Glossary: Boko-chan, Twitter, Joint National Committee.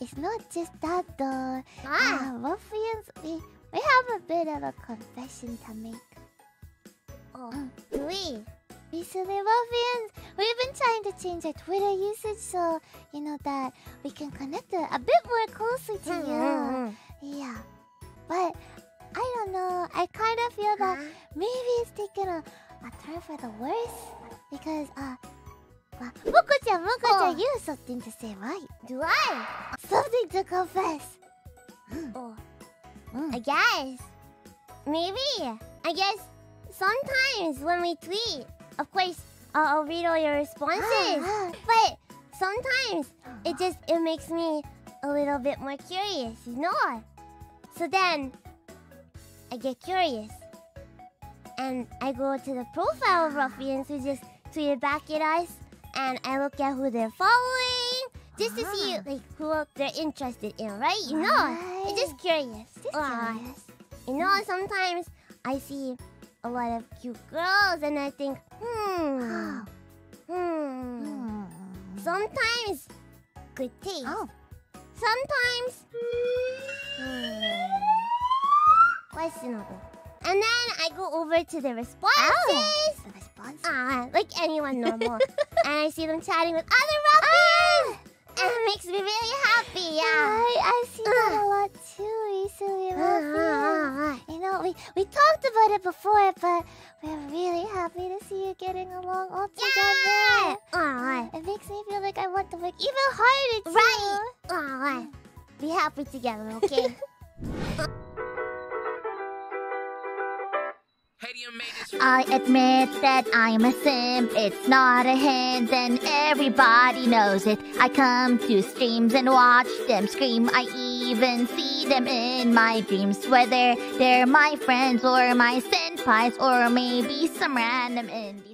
It's not just that though. Ah. Ruffians, we have a bit of a confession to make. Oh, do we? Recently, Ruffians, we've been trying to change our Twitter usage so, you know, that we can connect a bit more closely to you. Yeah. But, I don't know, I kind of feel that maybe it's taking a turn for the worse. Because, well, Boko-chan, you have something to say, right? Do I? Something to confess. Oh. I guess. Maybe. I guess sometimes when we tweet, of course, I'll read all your responses. But sometimes it makes me a little bit more curious, you know? So then, I get curious. And I go to the profile of Ruffians who just tweeted back at us. And I look at who they're following. Just to see like who they're interested in, right? You know? It's just curious. You know, sometimes I see a lot of cute girls and I think, sometimes good taste. Sometimes questionable. And then I go over to the responses. The responses? Like anyone normal. And I see them chatting with other Ruffians. And it makes me really happy, I've seen that a lot too recently, Ruffians. You know, we talked about it before, but we're really happy to see you getting along all together. It makes me feel like I want to work even harder too. Be happy together, okay? I admit that I'm a simp, it's not a hint, and everybody knows it. I come to streams and watch them scream. I even see them in my dreams, whether they're my friends or my senpais or maybe some random indie.